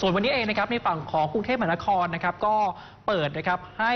ส่วนวันนี้เองนะครับในฝั่งของกรุงเทพมหานครนะครับก็เปิดนะครับให้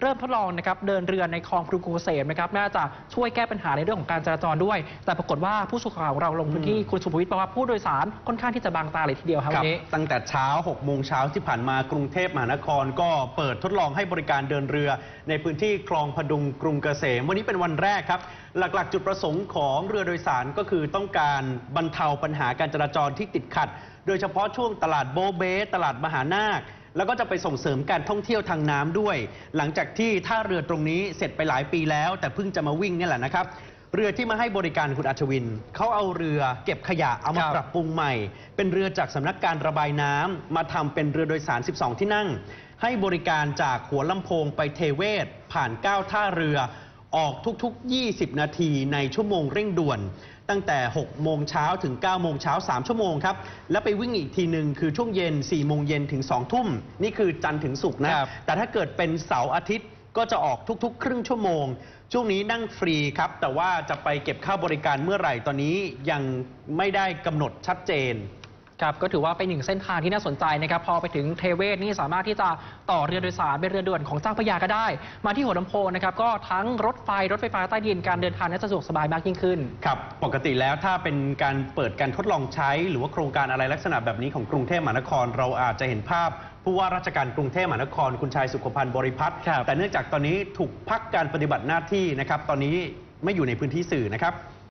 เริ่มทดลองนะครับเดินเรือในคลองกรุงเกษมนะครับน่าจะช่วยแก้ปัญหาในเรื่องของการจราจรด้วยแต่ปรากฏว่าผู้สื่อข่าวของเราลงพื้นที่คุณสุภวิทย์บอกว่าผู้โดยสารค่อนข้างที่จะบางตาเลยทีเดียวครับตั้งแต่เช้า 6 โมงเช้าที่ผ่านมากรุงเทพมหานครก็เปิดทดลองให้บริการเดินเรือในพื้นที่คลองพดุงกรุงเกษมวันนี้เป็นวันแรกครับหลักๆจุดประสงค์ของเรือโดยสารก็คือต้องการบรรเทาปัญหาการจราจรที่ติดขัดโดยเฉพาะช่วงตลาดโบเบ้ตลาดมหานาคแล้วก็จะไปส่งเสริมการท่องเที่ยวทางน้ำด้วยหลังจากที่ท่าเรือตรงนี้เสร็จไปหลายปีแล้วแต่เพิ่งจะมาวิ่งนี่แหละนะครับเรือที่มาให้บริการคุณอัชวินเขาเอาเรือเก็บขยะเอามาปรับปรุงใหม่เป็นเรือจากสำนักการระบายน้ำมาทำเป็นเรือโดยสาร12ที่นั่งให้บริการจากหัวลำโพงไปเทเวศผ่าน9ท่าเรือออกทุกๆ20นาทีในชั่วโมงเร่งด่วนตั้งแต่6โมงเช้าถึง9โมงเช้า3ชั่วโมงครับแล้วไปวิ่งอีกทีหนึ่งคือช่วงเย็น4โมงเย็นถึง2ทุ่มนี่คือจันทร์ถึงศุกร์นะแต่ถ้าเกิดเป็นเสาร์อาทิตย์ก็จะออกทุกๆครึ่งชั่วโมงช่วงนี้นั่งฟรีครับแต่ว่าจะไปเก็บค่าบริการเมื่อไหร่ตอนนี้ยังไม่ได้กำหนดชัดเจนครับก็ถือว่าเป็นหนึ่งเส้นทางที่น่าสนใจนะครับพอไปถึงเทเวศนี่สามารถที่จะต่อเรือโดยสารเป็นเรือด่วนของเจ้าพระยาก็ได้มาที่หัวลำโพงนะครับก็ทั้งรถไฟฟ้าใต้ดินการเดินทางน่าจะสะดวกสบายมากยิ่งขึ้นครับปกติแล้วถ้าเป็นการเปิดการทดลองใช้หรือว่าโครงการอะไรลักษณะแบบนี้ของกรุงเทพมหานครเราอาจจะเห็นภาพผู้ว่าราชการกรุงเทพมหานครคุณชัยสุขพันธ์บริพัตรแต่เนื่องจากตอนนี้ถูกพักการปฏิบัติหน้าที่นะครับตอนนี้ไม่อยู่ในพื้นที่สื่อนะครับ